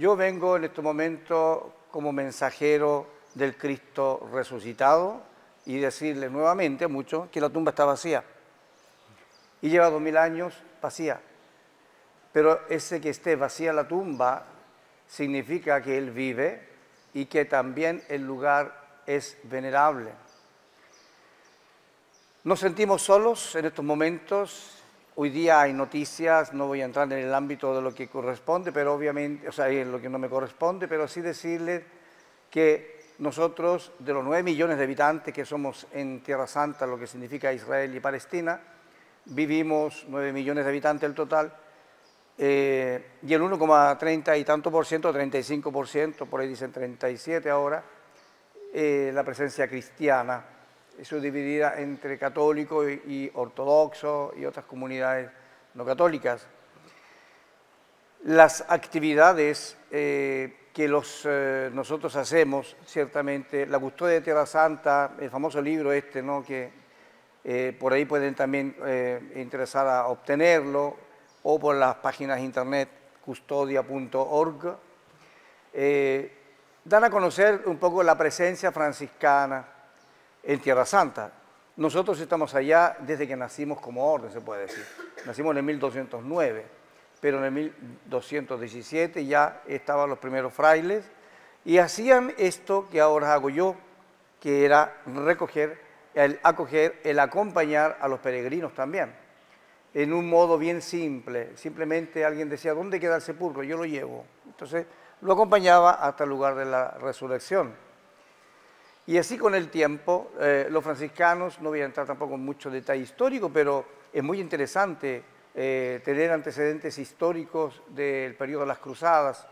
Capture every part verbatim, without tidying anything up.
Yo vengo en este momento como mensajero del Cristo resucitado y decirle nuevamente a muchos que la tumba está vacía y lleva dos mil años vacía. Pero ese que esté vacía la tumba significa que Él vive y que también el lugar es venerable. Nos sentimos solos en estos momentos. Hoy día hay noticias, no voy a entrar en el ámbito de lo que corresponde, pero obviamente, o sea, en lo que no me corresponde, pero sí decirles que nosotros, de los nueve millones de habitantes que somos en Tierra Santa, lo que significa Israel y Palestina, vivimos nueve millones de habitantes el total, eh, y el uno coma treinta y tanto por ciento, treinta y cinco por ciento, por ahí dicen treinta y siete ahora, eh, la presencia cristiana. Eso dividida entre católicos y ortodoxos y otras comunidades no católicas. Las actividades eh, que los, eh, nosotros hacemos, ciertamente, la custodia de Terra Santa, el famoso libro este, ¿no? que eh, por ahí pueden también eh, interesar a obtenerlo, o por las páginas de internet, custodia punto org, eh, dan a conocer un poco la presencia franciscana en Tierra Santa. Nosotros estamos allá desde que nacimos como orden, se puede decir. Nacimos en el mil doscientos nueve, pero en el mil doscientos diecisiete ya estaban los primeros frailes y hacían esto que ahora hago yo, que era recoger, el acoger, el acompañar a los peregrinos también, en un modo bien simple. Simplemente alguien decía, ¿dónde queda el sepulcro? Yo lo llevo. Entonces lo acompañaba hasta el lugar de la resurrección. Y así con el tiempo, eh, los franciscanos, no voy a entrar tampoco en mucho detalle histórico, pero es muy interesante eh, tener antecedentes históricos del periodo de las Cruzadas.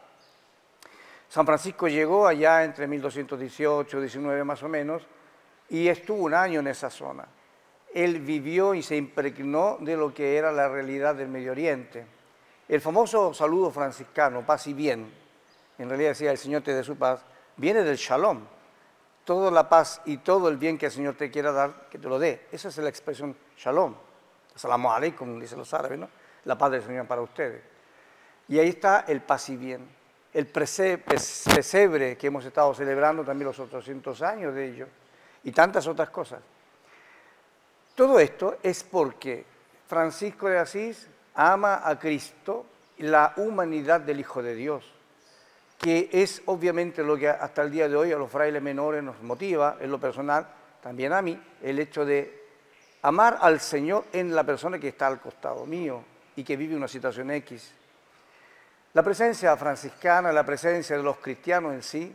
San Francisco llegó allá entre mil doscientos dieciocho y diecinueve más o menos, y estuvo un año en esa zona. Él vivió y se impregnó de lo que era la realidad del Medio Oriente. El famoso saludo franciscano, paz y bien, en realidad decía el Señor te dé su paz, viene del shalom. Toda la paz y todo el bien que el Señor te quiera dar, que te lo dé. Esa es la expresión shalom. Salamu alaikum, dicen los árabes, ¿no? La paz del Señor para ustedes. Y ahí está el paz y bien. El pesebre que hemos estado celebrando también los ochocientos años de ello. Y tantas otras cosas. Todo esto es porque Francisco de Asís ama a Cristo, la humanidad del Hijo de Dios, que es obviamente lo que hasta el día de hoy a los frailes menores nos motiva, en lo personal, también a mí, el hecho de amar al Señor en la persona que está al costado mío y que vive una situación X. La presencia franciscana, la presencia de los cristianos en sí,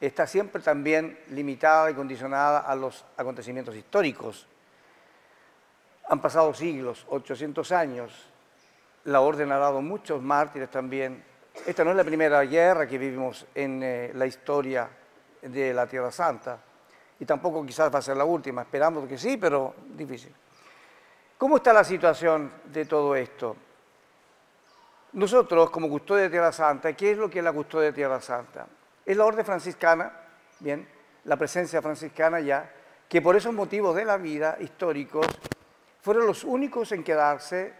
está siempre también limitada y condicionada a los acontecimientos históricos. Han pasado siglos, ochocientos años, la orden ha dado muchos mártires también. Esta no es la primera guerra que vivimos en eh, la historia de la Tierra Santa y tampoco quizás va a ser la última, esperamos que sí, pero difícil. ¿Cómo está la situación de todo esto? Nosotros, como custodia de Tierra Santa, ¿qué es lo que es la custodia de Tierra Santa? Es la orden franciscana, bien, la presencia franciscana ya, que por esos motivos de la vida históricos fueron los únicos en quedarse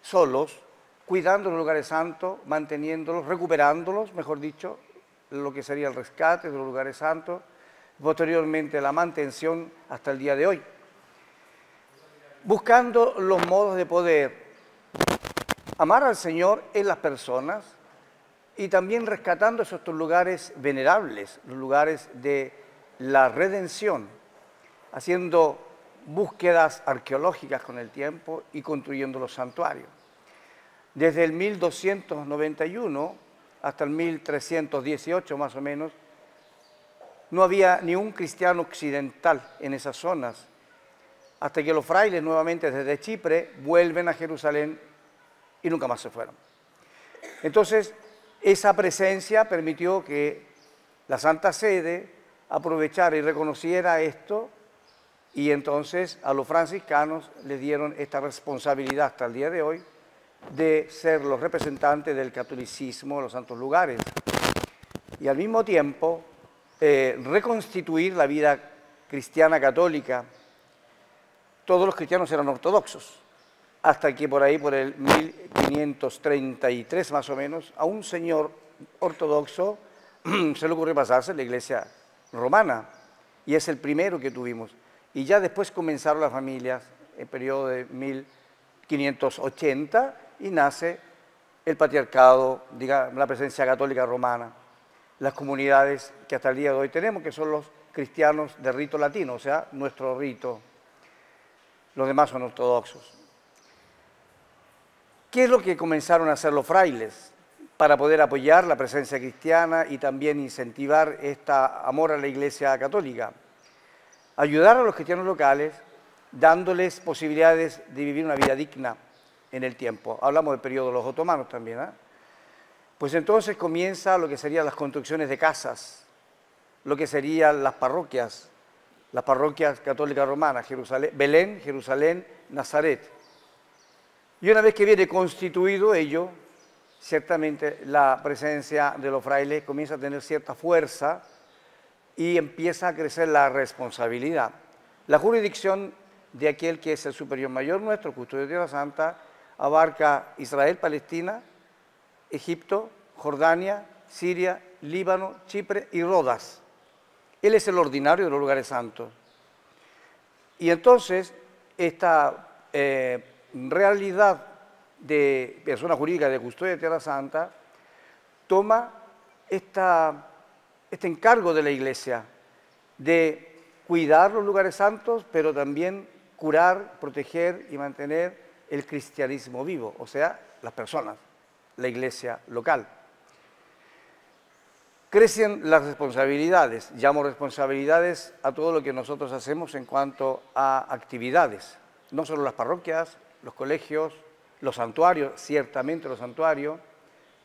solos, cuidando los lugares santos, manteniéndolos, recuperándolos, mejor dicho, lo que sería el rescate de los lugares santos, posteriormente la mantención hasta el día de hoy. Buscando los modos de poder amar al Señor en las personas y también rescatando esos lugares venerables, los lugares de la redención, haciendo búsquedas arqueológicas con el tiempo y construyendo los santuarios. Desde el mil doscientos noventa y uno hasta el mil trescientos dieciocho más o menos, no había ni un cristiano occidental en esas zonas, hasta que los frailes nuevamente desde Chipre vuelven a Jerusalén y nunca más se fueron. Entonces, esa presencia permitió que la Santa Sede aprovechara y reconociera esto, y entonces a los franciscanos les dieron esta responsabilidad hasta el día de hoy, de ser los representantes del catolicismo en los santos lugares y al mismo tiempo eh, reconstituir la vida cristiana católica. Todos los cristianos eran ortodoxos, hasta que por ahí, por el mil quinientos treinta y tres más o menos, a un señor ortodoxo se le ocurrió pasarse la iglesia romana, y es el primero que tuvimos. Y ya después comenzaron las familias, el periodo de mil quinientos ochenta, y nace el patriarcado, digamos, la presencia católica romana, las comunidades que hasta el día de hoy tenemos, que son los cristianos de rito latino, o sea, nuestro rito. Los demás son ortodoxos. ¿Qué es lo que comenzaron a hacer los frailes para poder apoyar la presencia cristiana y también incentivar este amor a la Iglesia Católica? Ayudar a los cristianos locales dándoles posibilidades de vivir una vida digna en el tiempo. Hablamos del periodo de los otomanos también, ¿eh? Pues entonces comienza lo que serían las construcciones de casas, lo que serían las parroquias, las parroquias católicas romanas, Jerusalén, Belén, Jerusalén, Nazaret. Y una vez que viene constituido ello, ciertamente la presencia de los frailes comienza a tener cierta fuerza y empieza a crecer la responsabilidad. La jurisdicción de aquel que es el superior mayor nuestro, custodio de Tierra Santa, abarca Israel, Palestina, Egipto, Jordania, Siria, Líbano, Chipre y Rodas. Él es el ordinario de los lugares santos. Y entonces, esta eh, realidad de persona jurídica de custodia de Tierra Santa toma esta, este encargo de la Iglesia de cuidar los lugares santos, pero también curar, proteger y mantener el cristianismo vivo, o sea, las personas, la Iglesia local. Crecen las responsabilidades, llamo responsabilidades a todo lo que nosotros hacemos en cuanto a actividades, no solo las parroquias, los colegios, los santuarios, ciertamente los santuarios,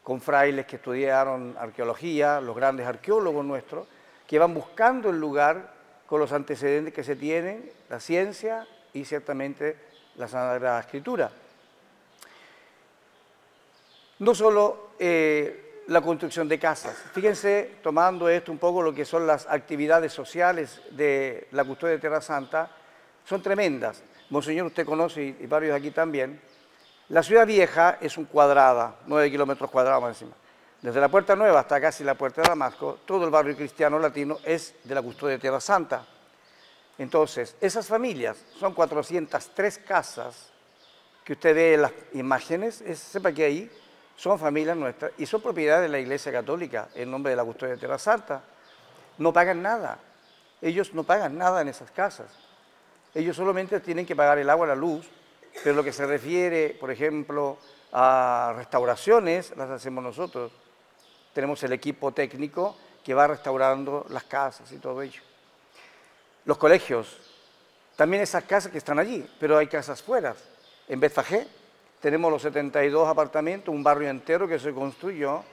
con frailes que estudiaron arqueología, los grandes arqueólogos nuestros, que van buscando el lugar con los antecedentes que se tienen, la ciencia y ciertamente la Sagrada Escritura. No solo eh, la construcción de casas. Fíjense, tomando esto un poco lo que son las actividades sociales de la custodia de Terra Santa, son tremendas. Monseñor, usted conoce, y varios aquí también, la ciudad vieja es un cuadrada, nueve kilómetros cuadrados más encima. Desde la Puerta Nueva hasta casi la Puerta de Damasco, todo el barrio cristiano latino es de la custodia de Terra Santa. Entonces, esas familias, son cuatrocientas tres casas que usted ve en las imágenes, es, sepa que ahí son familias nuestras y son propiedad de la Iglesia Católica en nombre de la custodia de Terra Santa. No pagan nada, ellos no pagan nada en esas casas. Ellos solamente tienen que pagar el agua, la luz, pero lo que se refiere, por ejemplo, a restauraciones, las hacemos nosotros. Tenemos el equipo técnico que va restaurando las casas y todo ello. Los colegios, también esas casas que están allí, pero hay casas fuera, en Betfagé. Tenemos los setenta y dos apartamentos, un barrio entero que se construyó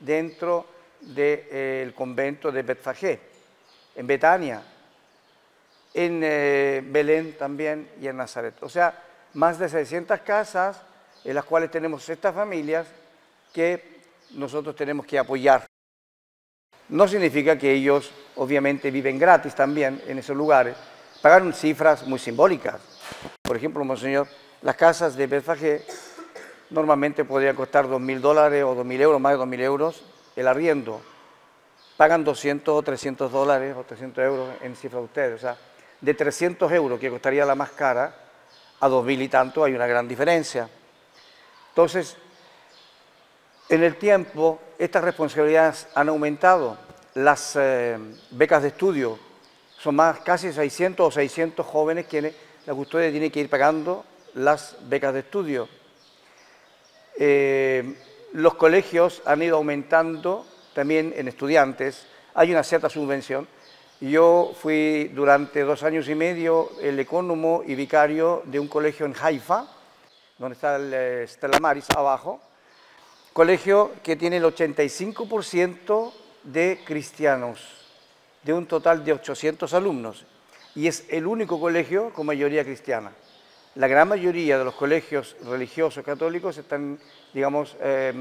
dentro del de, eh, convento de Betfagé, en Betania, en eh, Belén también y en Nazaret. O sea, más de seiscientas casas en las cuales tenemos estas familias que nosotros tenemos que apoyar. No significa que ellos obviamente viven gratis también en esos lugares. Pagaron cifras muy simbólicas. Por ejemplo, Monseñor, las casas de Betfagé normalmente podrían costar dos mil dólares o dos mil euros, más de dos mil euros el arriendo. Pagan doscientos o trescientos dólares o trescientos euros en cifra de ustedes. O sea, de trescientos euros, que costaría la más cara, a dos mil y tanto hay una gran diferencia. Entonces, en el tiempo, estas responsabilidades han aumentado. Las eh, becas de estudio son más casi seiscientos o seiscientos jóvenes quienes la custodia tiene que ir pagando las becas de estudio. Eh, los colegios han ido aumentando también en estudiantes, hay una cierta subvención. Yo fui durante dos años y medio el ecónomo y vicario de un colegio en Haifa, donde está el eh, Stellamaris abajo, colegio que tiene el ochenta y cinco por ciento de cristianos, de un total de ochocientos alumnos, y es el único colegio con mayoría cristiana. La gran mayoría de los colegios religiosos católicos están, digamos, eh,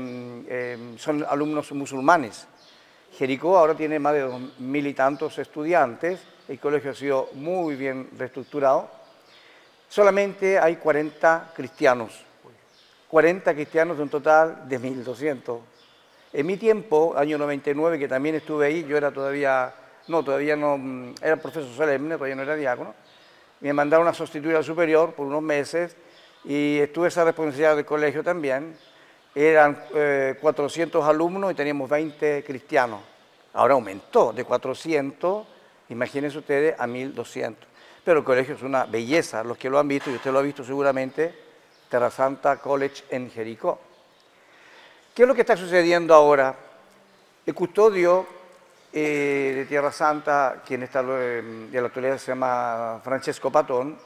eh, son alumnos musulmanes. Jericó ahora tiene más de dos mil y tantos estudiantes, el colegio ha sido muy bien reestructurado. Solamente hay cuarenta cristianos, cuarenta cristianos de un total de mil doscientos. En mi tiempo, año noventa y nueve, que también estuve ahí, yo era todavía, no, todavía no, era profesor solemne, todavía no era diácono, me mandaron a sustituir al superior por unos meses y estuve esa responsabilidad del colegio también. Eran eh, cuatrocientos alumnos y teníamos veinte cristianos. Ahora aumentó de cuatrocientos, imagínense ustedes, a mil doscientos. Pero el colegio es una belleza, los que lo han visto, y usted lo ha visto seguramente, Terra Santa College en Jericó. ¿Qué es lo que está sucediendo ahora? El custodio eh, de Tierra Santa, quien está en la actualidad se llama Francesco Patton,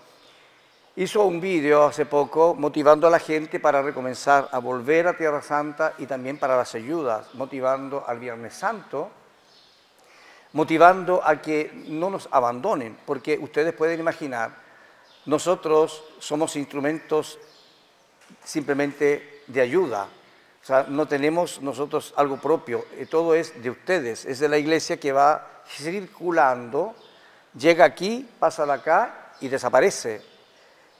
hizo un vídeo hace poco motivando a la gente para recomenzar a volver a Tierra Santa y también para las ayudas, motivando al Viernes Santo, motivando a que no nos abandonen, porque ustedes pueden imaginar, nosotros somos instrumentos simplemente de ayuda. O sea, no tenemos nosotros algo propio, todo es de ustedes, es de la iglesia que va circulando, llega aquí, pasa acá y desaparece.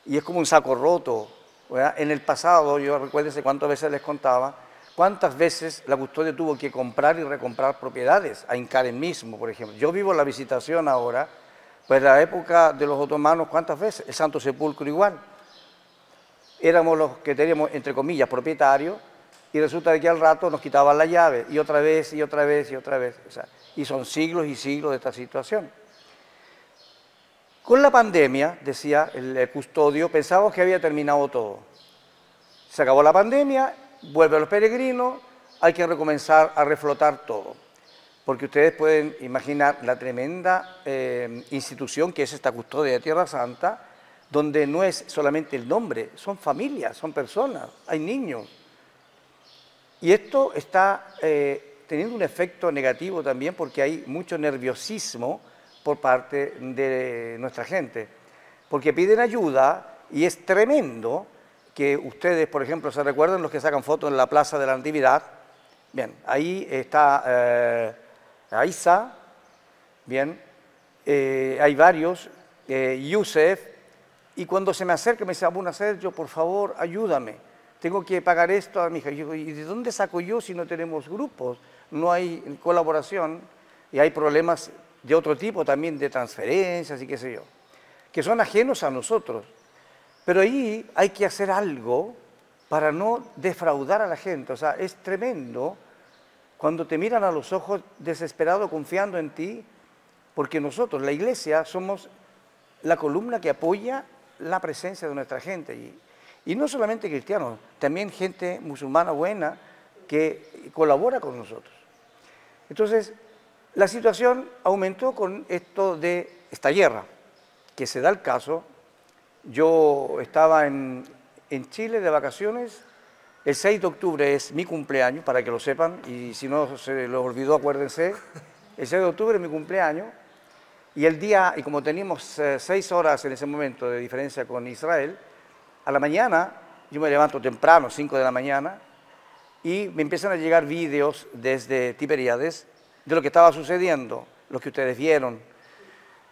Y es como un saco roto, ¿verdad? En el pasado, yo recuérdense cuántas veces les contaba, cuántas veces la custodia tuvo que comprar y recomprar propiedades, Ain Karem mismo, por ejemplo. Yo vivo la visitación ahora, pues en la época de los otomanos, ¿cuántas veces? El Santo Sepulcro igual. Éramos los que teníamos, entre comillas, propietarios, y resulta que al rato nos quitaban la llave, y otra vez, y otra vez, y otra vez. O sea, y son siglos y siglos de esta situación. Con la pandemia, decía el custodio, pensábamos que había terminado todo. Se acabó la pandemia, vuelven los peregrinos, hay que recomenzar a reflotar todo. Porque ustedes pueden imaginar la tremenda eh, institución que es esta custodia de Tierra Santa, donde no es solamente el nombre, son familias, son personas, hay niños. Y esto está eh, teniendo un efecto negativo también porque hay mucho nerviosismo por parte de nuestra gente, porque piden ayuda y es tremendo que ustedes, por ejemplo, se recuerdan los que sacan fotos en la Plaza de la Natividad. Bien, ahí está eh, Aiza, bien, eh, hay varios, eh, Yusef, y cuando se me acerca me dice, Abuna Sergio, por favor, ayúdame. Tengo que pagar esto a mi hija. Yo, ¿y de dónde saco yo si no tenemos grupos? No hay colaboración y hay problemas de otro tipo también, de transferencias y qué sé yo, que son ajenos a nosotros. Pero ahí hay que hacer algo para no defraudar a la gente. O sea, es tremendo cuando te miran a los ojos desesperado, confiando en ti, porque nosotros, la iglesia, somos la columna que apoya la presencia de nuestra gente allí. Y no solamente cristianos, también gente musulmana buena que colabora con nosotros. Entonces, la situación aumentó con esto de esta guerra, que se da el caso. Yo estaba en, en Chile de vacaciones, el seis de octubre es mi cumpleaños, para que lo sepan, y si no se los olvidó, acuérdense, el seis de octubre es mi cumpleaños, y el día, y como teníamos eh, seis horas en ese momento de diferencia con Israel, a la mañana, yo me levanto temprano, cinco de la mañana, y me empiezan a llegar vídeos desde Tiberíades de lo que estaba sucediendo, lo que ustedes vieron.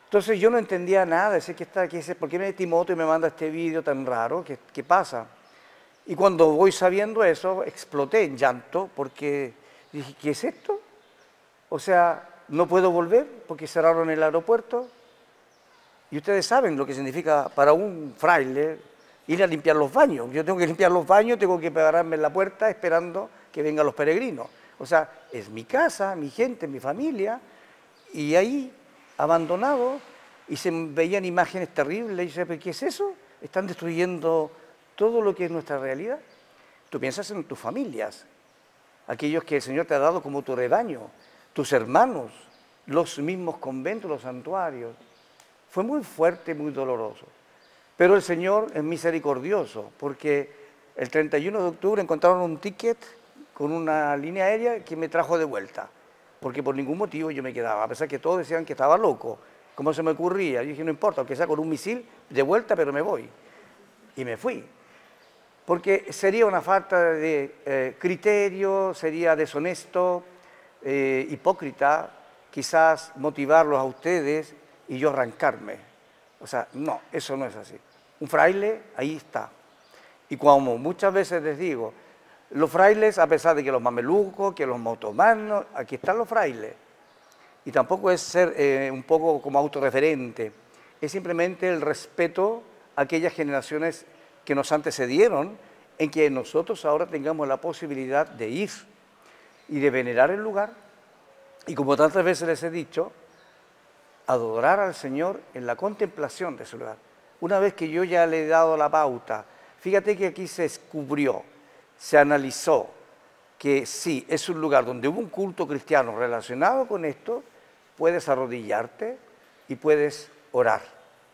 Entonces yo no entendía nada, decía, ¿qué está, qué es, ¿por qué me Timoteo y me manda este vídeo tan raro? ¿Qué, ¿Qué pasa? Y cuando voy sabiendo eso, exploté en llanto, porque dije, ¿qué es esto? O sea, no puedo volver porque cerraron el aeropuerto. Y ustedes saben lo que significa para un fraile ir a limpiar los baños. Yo tengo que limpiar los baños, tengo que pararme en la puerta esperando que vengan los peregrinos. O sea, es mi casa, mi gente, mi familia, y ahí, abandonado, y se veían imágenes terribles, y yo decía, ¿qué es eso? Están destruyendo todo lo que es nuestra realidad. Tú piensas en tus familias, aquellos que el Señor te ha dado como tu rebaño, tus hermanos, los mismos conventos, los santuarios. Fue muy fuerte, muy doloroso. Pero el Señor es misericordioso, porque el treinta y uno de octubre encontraron un ticket con una línea aérea que me trajo de vuelta, porque por ningún motivo yo me quedaba, a pesar que todos decían que estaba loco, ¿cómo se me ocurría? Yo dije, no importa, aunque sea con un misil, de vuelta, pero me voy. Y me fui, porque sería una falta de eh, criterio, sería deshonesto, eh, hipócrita, quizás motivarlos a ustedes y yo arrancarme. O sea, no, eso no es así. Un fraile, ahí está. Y como muchas veces les digo, Los frailes, a pesar de que los mamelucos, que los otomanos, aquí están los frailes. Y tampoco es ser eh, un poco como autorreferente, es simplemente el respeto a aquellas generaciones que nos antecedieron, en que nosotros ahora tengamos la posibilidad de ir y de venerar el lugar, y como tantas veces les he dicho, adorar al Señor en la contemplación de su lugar. Una vez que yo ya le he dado la pauta, fíjate que aquí se descubrió, se analizó, que sí, es un lugar donde hubo un culto cristiano relacionado con esto, puedes arrodillarte y puedes orar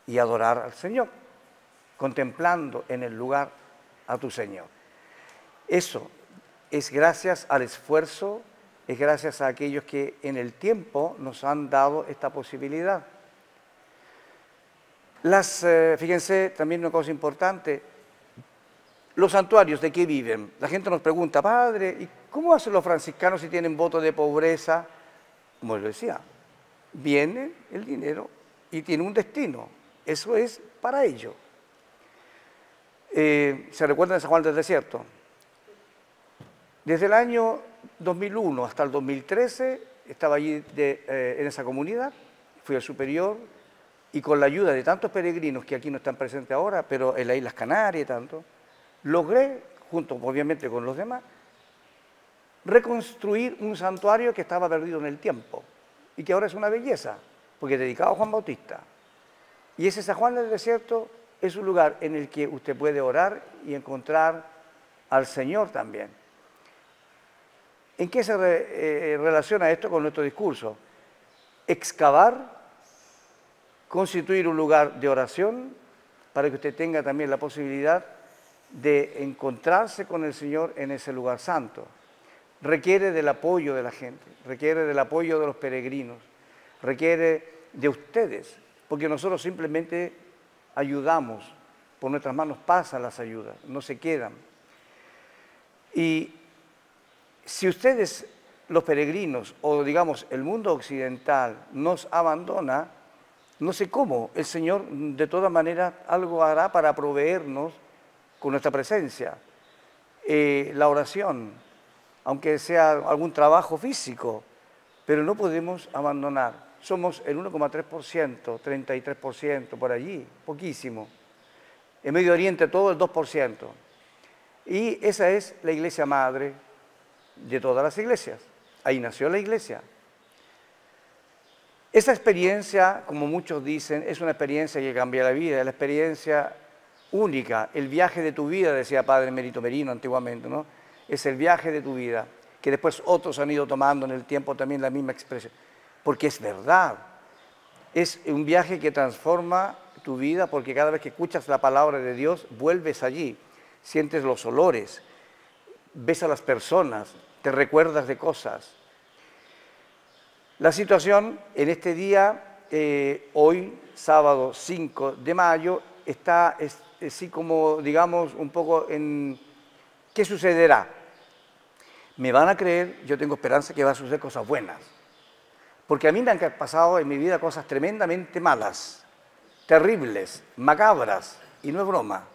y adorar al Señor, contemplando en el lugar a tu Señor. Eso es gracias al esfuerzo, es gracias a aquellos que en el tiempo nos han dado esta posibilidad. Las, eh, fíjense también una cosa importante, los santuarios, ¿de qué viven? La gente nos pregunta, padre, ¿y cómo hacen los franciscanos si tienen voto de pobreza? Como les decía, viene el dinero y tiene un destino, eso es para ellos. Eh, ¿Se recuerdan de San Juan del Desierto? Desde el año dos mil uno hasta el dos mil trece estaba allí de, eh, en esa comunidad, fui al superior, y con la ayuda de tantos peregrinos que aquí no están presentes ahora, pero en las Islas Canarias y tanto, logré, junto obviamente con los demás, reconstruir un santuario que estaba perdido en el tiempo y que ahora es una belleza, porque es dedicado a Juan Bautista. Y ese San Juan del Desierto es un lugar en el que usted puede orar y encontrar al Señor también. ¿En qué se re, eh, relaciona esto con nuestro discurso? Excavar, constituir un lugar de oración para que usted tenga también la posibilidad de encontrarse con el Señor en ese lugar santo. Requiere del apoyo de la gente, requiere del apoyo de los peregrinos, requiere de ustedes, porque nosotros simplemente ayudamos, por nuestras manos pasan las ayudas, no se quedan. Y si ustedes, los peregrinos, o digamos el mundo occidental, nos abandona, no sé cómo, el Señor de todas maneras algo hará para proveernos con nuestra presencia, eh, la oración, aunque sea algún trabajo físico, pero no podemos abandonar. Somos el uno coma tres por ciento, treinta y tres por ciento por allí, poquísimo. En Medio Oriente todo el dos por ciento. Y esa es la iglesia madre de todas las iglesias. Ahí nació la iglesia. Esa experiencia, como muchos dicen, es una experiencia que cambia la vida, es la experiencia única, el viaje de tu vida, decía Padre Merito Merino antiguamente, ¿no? Es el viaje de tu vida, que después otros han ido tomando en el tiempo también la misma expresión. Porque es verdad, es un viaje que transforma tu vida, porque cada vez que escuchas la palabra de Dios, vuelves allí, sientes los olores, ves a las personas, te recuerdas de cosas. La situación en este día, eh, hoy, sábado cinco de mayo, está es, así como, digamos, un poco en ¿qué sucederá? Me van a creer, yo tengo esperanza que va a suceder cosas buenas. Porque a mí me han pasado en mi vida cosas tremendamente malas, terribles, macabras, y no es broma.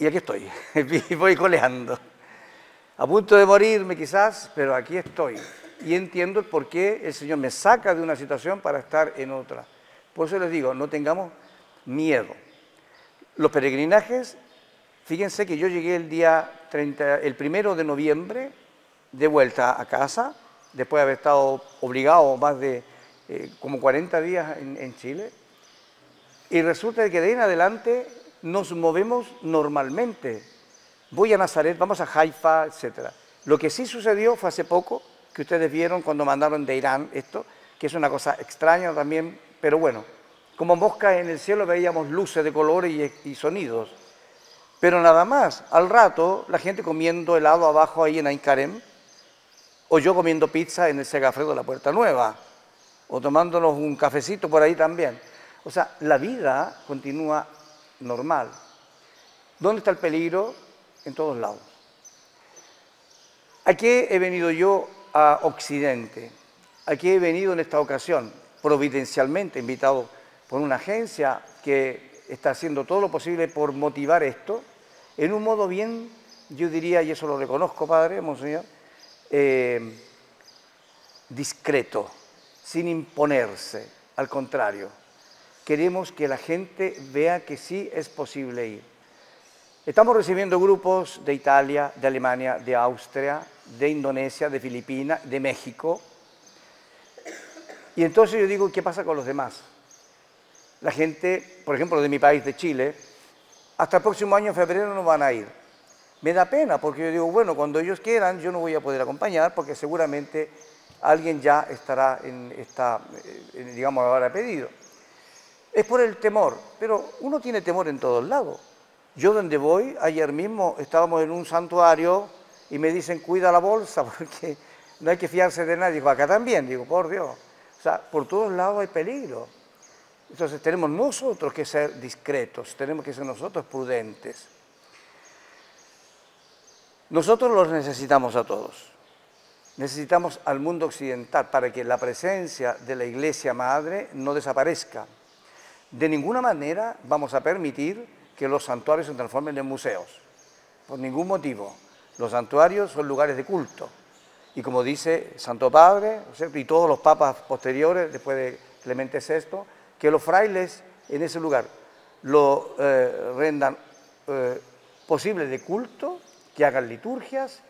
Y aquí estoy, voy coleando. A punto de morirme quizás, pero aquí estoy. Y entiendo por qué el Señor me saca de una situación para estar en otra. Por eso les digo, no tengamos miedo. Los peregrinajes, fíjense que yo llegué el día treinta, el primero de noviembre, de vuelta a casa, después de haber estado obligado más de eh, como cuarenta días en, en Chile, y resulta que de ahí en adelante nos movemos normalmente. Voy a Nazaret, vamos a Haifa, etcétera. Lo que sí sucedió fue hace poco, que ustedes vieron cuando mandaron de Irán esto, que es una cosa extraña también, pero bueno, como moscas en el cielo veíamos luces de colores y, y sonidos. Pero nada más, al rato, la gente comiendo helado abajo ahí en Ain Karem, o yo comiendo pizza en el Segafredo de la Puerta Nueva, o tomándonos un cafecito por ahí también. O sea, la vida continúa normal. ¿Dónde está el peligro? En todos lados. ¿A qué he venido yo a Occidente? ¿A qué he venido en esta ocasión? Providencialmente, invitado por una agencia que está haciendo todo lo posible por motivar esto, en un modo bien yo diría, y eso lo reconozco, padre, monseñor, eh, discreto, sin imponerse, al contrario. Queremos que la gente vea que sí es posible ir. Estamos recibiendo grupos de Italia, de Alemania, de Austria, de Indonesia, de Filipinas, de México. Y entonces yo digo, ¿qué pasa con los demás? La gente, por ejemplo, de mi país, de Chile, hasta el próximo año, en febrero, no van a ir. Me da pena porque yo digo, bueno, cuando ellos quieran, yo no voy a poder acompañar porque seguramente alguien ya estará, en, está, en, digamos, habrá pedido. Es por el temor, pero uno tiene temor en todos lados. Yo donde voy, ayer mismo estábamos en un santuario y me dicen, cuida la bolsa porque no hay que fiarse de nadie. Digo, acá también, digo, por Dios. O sea, por todos lados hay peligro. Entonces tenemos nosotros que ser discretos, tenemos que ser nosotros prudentes. Nosotros los necesitamos a todos. Necesitamos al mundo occidental para que la presencia de la Iglesia Madre no desaparezca. De ninguna manera vamos a permitir que los santuarios se transformen en museos, por ningún motivo. Los santuarios son lugares de culto. Y como dice Santo Padre, ¿cierto?, y todos los papas posteriores, después de Clemente sexto, que los frailes en ese lugar lo eh, rendan eh, posible de culto, que hagan liturgias,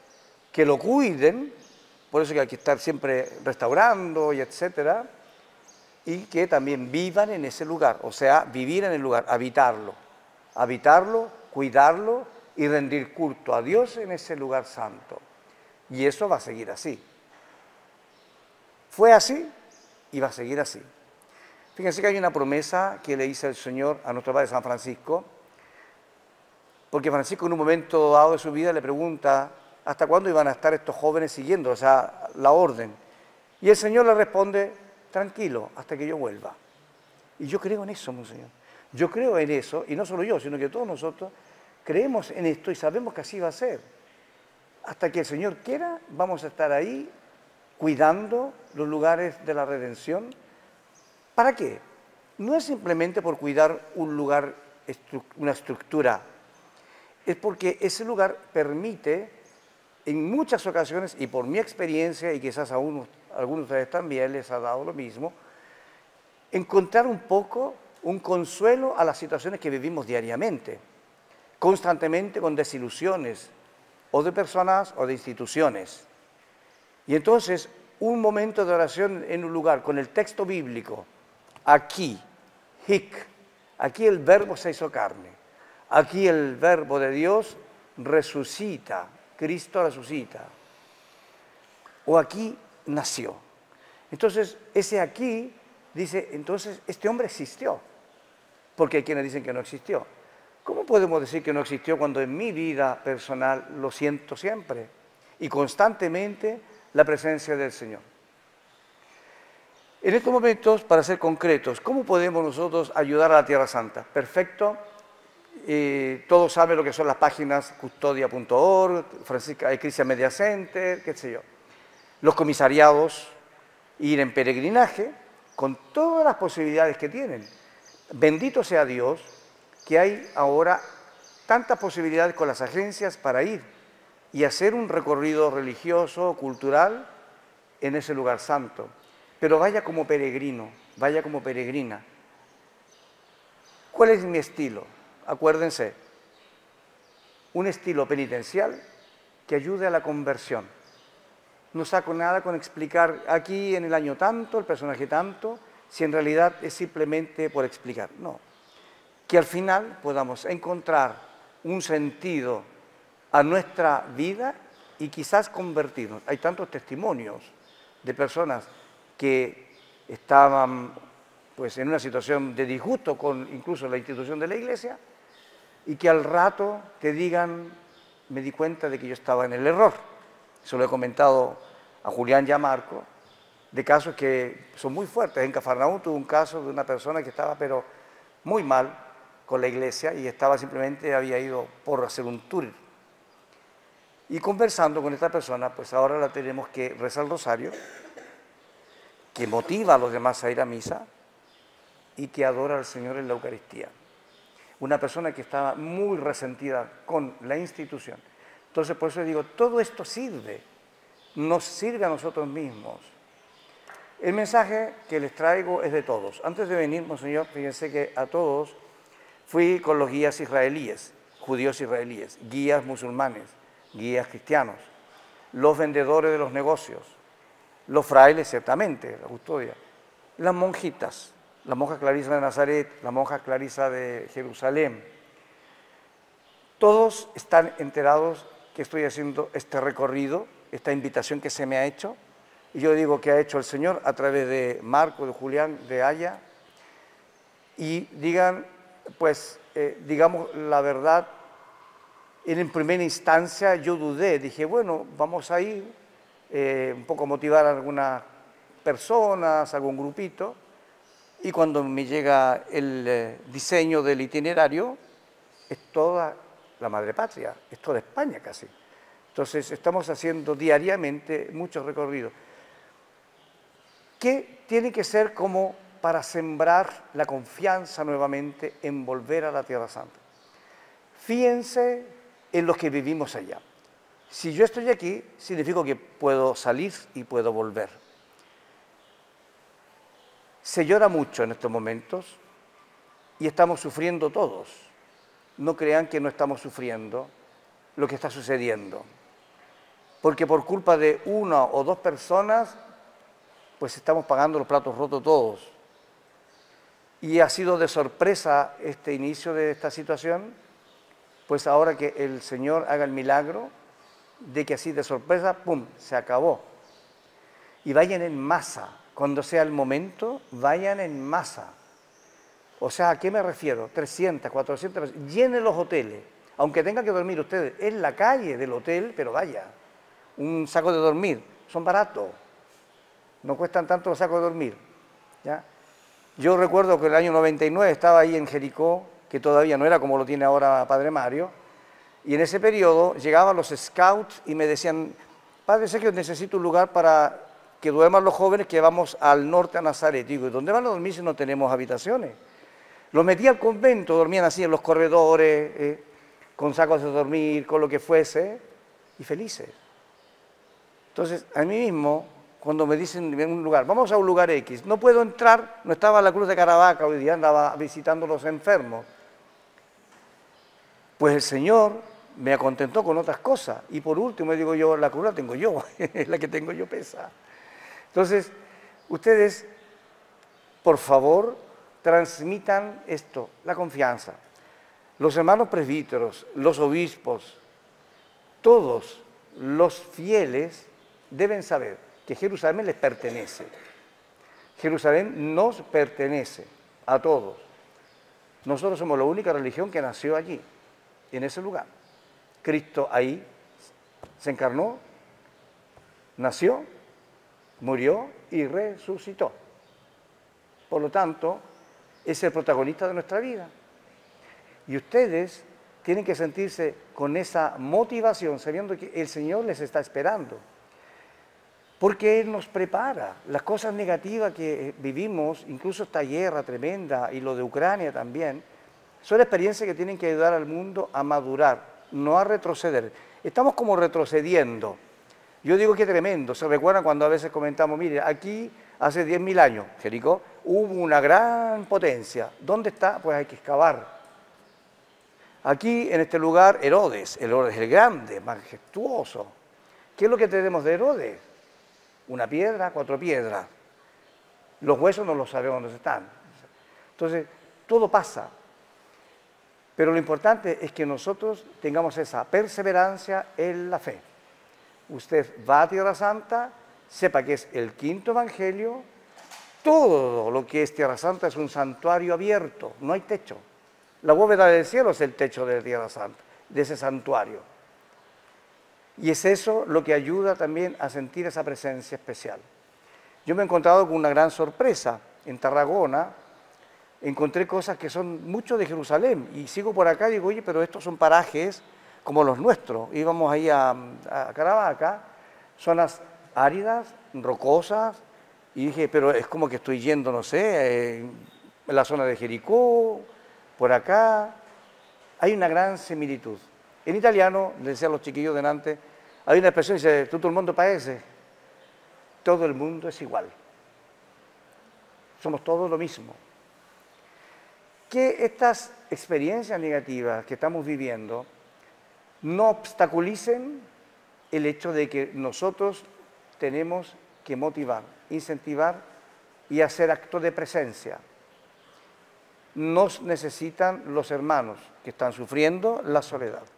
que lo cuiden, por eso que hay que estar siempre restaurando y etcétera, y que también vivan en ese lugar, o sea, vivir en el lugar, habitarlo, habitarlo, cuidarlo y rendir culto a Dios en ese lugar santo. Y eso va a seguir así. Fue así y va a seguir así. Fíjense que hay una promesa que le hizo el Señor a nuestro Padre San Francisco, porque Francisco en un momento dado de su vida le pregunta hasta cuándo iban a estar estos jóvenes siguiendo, o sea, la orden. Y el Señor le responde, tranquilo, hasta que yo vuelva. Y yo creo en eso, monseñor. Yo creo en eso, y no solo yo, sino que todos nosotros creemos en esto y sabemos que así va a ser. Hasta que el Señor quiera, vamos a estar ahí cuidando los lugares de la redención. ¿Para qué? No es simplemente por cuidar un lugar, una estructura. Es porque ese lugar permite, en muchas ocasiones, y por mi experiencia, y quizás a, unos, a algunos de ustedes también les ha dado lo mismo, encontrar un poco, un consuelo a las situaciones que vivimos diariamente, constantemente con desilusiones, o de personas o de instituciones. Y entonces, un momento de oración en un lugar, con el texto bíblico, aquí, hic, aquí el verbo se hizo carne, aquí el verbo de Dios resucita, Cristo resucita, o aquí nació. Entonces, ese aquí dice, entonces, este hombre existió, porque hay quienes dicen que no existió. ¿Cómo podemos decir que no existió cuando en mi vida personal lo siento siempre y constantemente la presencia del Señor? En estos momentos, para ser concretos, ¿cómo podemos nosotros ayudar a la Tierra Santa? Perfecto. Eh, todos saben lo que son las páginas custodia punto org, Francisca Ecclesia Media Center, qué sé yo. Los comisariados, ir en peregrinaje, con todas las posibilidades que tienen. Bendito sea Dios que hay ahora tantas posibilidades con las agencias para ir y hacer un recorrido religioso, cultural, en ese lugar santo. Pero vaya como peregrino, vaya como peregrina. ¿Cuál es mi estilo? Acuérdense, un estilo penitencial que ayude a la conversión. No saco nada con explicar aquí en el año tanto, el personaje tanto, si en realidad es simplemente por explicar. No, que al final podamos encontrar un sentido a nuestra vida y quizás convertirnos. Hay tantos testimonios de personas que estaban pues, en una situación de disgusto con incluso la institución de la Iglesia y que al rato te digan, me di cuenta de que yo estaba en el error. Eso lo he comentado a Julián y a Marco, de casos que son muy fuertes. En Cafarnaúm tuve un caso de una persona que estaba pero muy mal con la Iglesia y estaba simplemente, había ido por hacer un tour. Y conversando con esta persona, pues ahora la tenemos que rezar el rosario, que motiva a los demás a ir a misa y que adora al Señor en la Eucaristía. Una persona que estaba muy resentida con la institución, Entonces, por eso digo, todo esto sirve, nos sirve a nosotros mismos. El mensaje que les traigo es de todos. Antes de venir, monseñor, fíjense que a todos fui con los guías israelíes, judíos israelíes, guías musulmanes, guías cristianos, los vendedores de los negocios, los frailes, ciertamente, la custodia, las monjitas, la monja Clarisa de Nazaret, la monja Clarisa de Jerusalén. Todos están enterados que estoy haciendo este recorrido, esta invitación que se me ha hecho, y yo digo que ha hecho el Señor a través de Marco, de Julián, de Aya, y digan, pues, eh, digamos la verdad. En primera instancia yo dudé, dije, bueno, vamos a ir, eh, un poco motivar a algunas personas, algún grupito, y cuando me llega el eh, diseño del itinerario, es toda la madre patria, es toda España casi. Entonces, estamos haciendo diariamente muchos recorridos. ¿Qué tiene que ser como para sembrar la confianza nuevamente en volver a la Tierra Santa? Fíjense en los que vivimos allá. Si yo estoy aquí, significa que puedo salir y puedo volver. Se llora mucho en estos momentos y estamos sufriendo todos. No crean que no estamos sufriendo lo que está sucediendo. Porque por culpa de una o dos personas, pues estamos pagando los platos rotos todos. Y ha sido de sorpresa este inicio de esta situación, pues ahora que el Señor haga el milagro de que así de sorpresa, ¡pum!, se acabó. Y vayan en masa, cuando sea el momento, vayan en masa. O sea, ¿a qué me refiero? trescientas, cuatrocientas, llenen los hoteles, aunque tengan que dormir ustedes en la calle del hotel, pero vaya, un saco de dormir, son baratos, no cuestan tanto los sacos de dormir, ¿ya? Yo recuerdo que en el año noventa y nueve estaba ahí en Jericó, que todavía no era como lo tiene ahora Padre Mario, y en ese periodo llegaban los scouts y me decían, Padre Sergio, necesito un lugar para que duerman los jóvenes que vamos al norte a Nazaret. Y digo, ¿y dónde van a dormir si no tenemos habitaciones? Los metí al convento, dormían así en los corredores, eh, con sacos de dormir, con lo que fuese, y felices. Entonces, a mí mismo, cuando me dicen en un lugar, vamos a un lugar X, no puedo entrar, no estaba en la Cruz de Caravaca, hoy día andaba visitando a los enfermos. Pues el Señor me acontentó con otras cosas, y por último digo yo, la cruz la tengo yo, la que tengo yo pesa. Entonces, ustedes, por favor, transmitan esto, la confianza. Los hermanos presbíteros, los obispos, todos los fieles deben saber que Jerusalén les pertenece. Jerusalén nos pertenece a todos. Nosotros somos la única religión que nació allí, en ese lugar. Cristo ahí se encarnó, nació, murió y resucitó. Por lo tanto, es el protagonista de nuestra vida. Y ustedes tienen que sentirse con esa motivación, sabiendo que el Señor les está esperando. Porque Él nos prepara. Las cosas negativas que vivimos, incluso esta guerra tremenda y lo de Ucrania también, son experiencias que tienen que ayudar al mundo a madurar, no a retroceder. Estamos como retrocediendo. Yo digo que tremendo. ¿Se recuerdan cuando a veces comentamos, mire, aquí hace diez mil años, Jericó, hubo una gran potencia. ¿Dónde está? Pues hay que excavar. Aquí, en este lugar, Herodes, Herodes el Grande, majestuoso. ¿Qué es lo que tenemos de Herodes? Una piedra, cuatro piedras. Los huesos no los sabemos dónde están. Entonces, todo pasa. Pero lo importante es que nosotros tengamos esa perseverancia en la fe. Usted va a Tierra Santa, sepa que es el quinto evangelio. Todo lo que es Tierra Santa es un santuario abierto, no hay techo. La bóveda del cielo es el techo de Tierra Santa, de ese santuario. Y es eso lo que ayuda también a sentir esa presencia especial. Yo me he encontrado con una gran sorpresa. En Tarragona encontré cosas que son mucho de Jerusalén. Y sigo por acá y digo, oye, pero estos son parajes como los nuestros. Íbamos ahí a, a Caravaca, zonas áridas, rocosas. Y dije, pero es como que estoy yendo, no sé, en la zona de Jericó, por acá. Hay una gran similitud. En italiano, les decía a los chiquillos delante, hay una expresión que dice, tutto il mondo paese, todo el mundo es igual. Somos todos lo mismo. Que estas experiencias negativas que estamos viviendo no obstaculicen el hecho de que nosotros tenemos que motivar, incentivar y hacer actos de presencia. Nos necesitan los hermanos que están sufriendo la soledad.